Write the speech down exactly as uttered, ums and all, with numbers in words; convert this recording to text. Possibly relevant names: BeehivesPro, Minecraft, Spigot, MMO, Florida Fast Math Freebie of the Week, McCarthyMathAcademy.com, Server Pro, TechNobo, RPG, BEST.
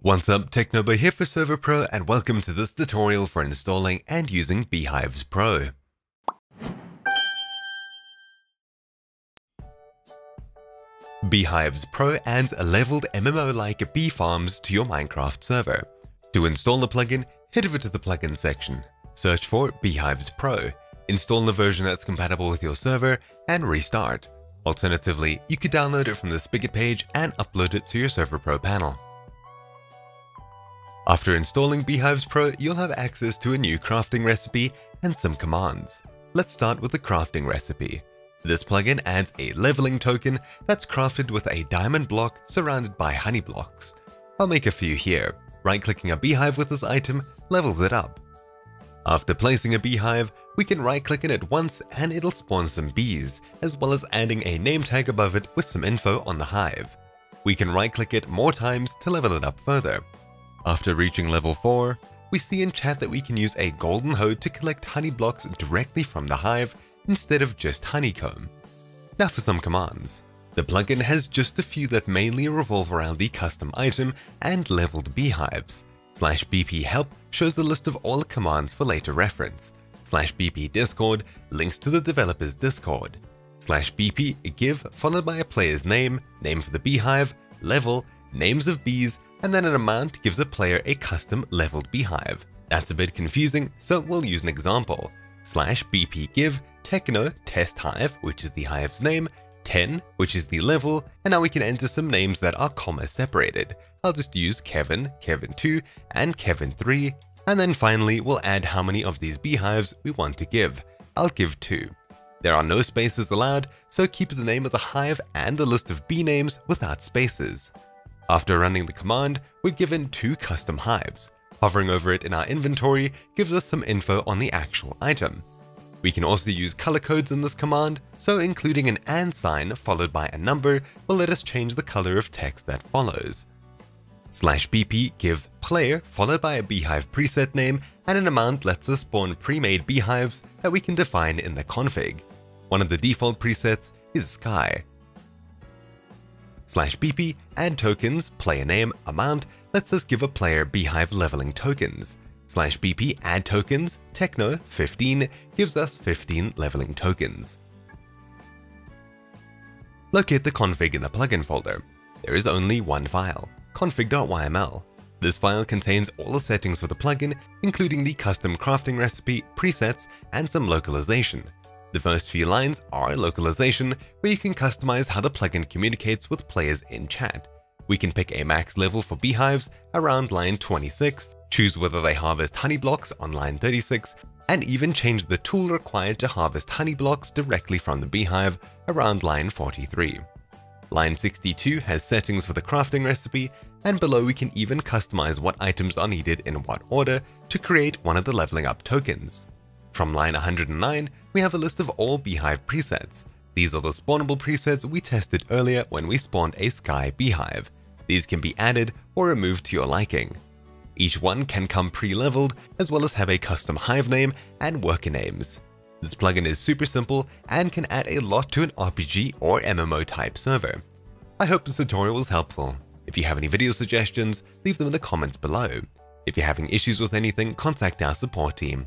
What's up, TechNobo here for Server Pro, and welcome to this tutorial for installing and using BeehivesPro. BeehivesPro adds a leveled M M O-like bee farms to your Minecraft server. To install the plugin, head over to the plugin section, search for BeehivesPro, install the version that's compatible with your server, and restart. Alternatively, you could download it from the Spigot page and upload it to your Server Pro panel. After installing BeehivesPro, you'll have access to a new crafting recipe and some commands. Let's start with the crafting recipe. This plugin adds a leveling token that's crafted with a diamond block surrounded by honey blocks. I'll make a few here. Right-clicking a beehive with this item levels it up. After placing a beehive, we can right-click it at once and it'll spawn some bees, as well as adding a name tag above it with some info on the hive. We can right-click it more times to level it up further. After reaching level four, we see in chat that we can use a golden hoe to collect honey blocks directly from the hive instead of just honeycomb. Now for some commands. The plugin has just a few that mainly revolve around the custom item and leveled beehives. Slash B P help shows the list of all the commands for later reference. Slash B P Discord links to the developer's Discord. Slash B P give followed by a player's name, name for the beehive, level, names of bees, and then an amount gives the player a custom leveled beehive. That's a bit confusing, so we'll use an example. Slash B P give techno test hive, which is the hive's name, ten, which is the level, and now we can enter some names that are comma separated. I'll just use Kevin, Kevin two, and Kevin three, and then finally we'll add how many of these beehives we want to give. I'll give two. There are no spaces allowed, so keep the name of the hive and the list of bee names without spaces. After running the command, we're given two custom hives. Hovering over it in our inventory gives us some info on the actual item. We can also use color codes in this command, so including an and sign followed by a number will let us change the color of text that follows. Slash B P give player followed by a beehive preset name and an amount lets us spawn pre-made beehives that we can define in the config. One of the default presets is sky. Slash B P, add tokens, player name, amount, lets us give a player beehive leveling tokens. Slash B P, add tokens, techno, fifteen, gives us fifteen leveling tokens. Locate the config in the plugin folder. There is only one file, config.yml. This file contains all the settings for the plugin, including the custom crafting recipe, presets, and some localization. The first few lines are localization, where you can customize how the plugin communicates with players in chat. We can pick a max level for beehives around line twenty-six, choose whether they harvest honey blocks on line thirty-six, and even change the tool required to harvest honey blocks directly from the beehive around line forty-three. Line sixty-two has settings for the crafting recipe, and below we can even customize what items are needed in what order to create one of the leveling up tokens. From line one hundred nine, we have a list of all beehive presets. These are the spawnable presets we tested earlier when we spawned a sky beehive. These can be added or removed to your liking. Each one can come pre-leveled, as well as have a custom hive name and worker names. This plugin is super simple and can add a lot to an R P G or M M O type server. I hope this tutorial was helpful. If you have any video suggestions, leave them in the comments below. If you're having issues with anything, contact our support team.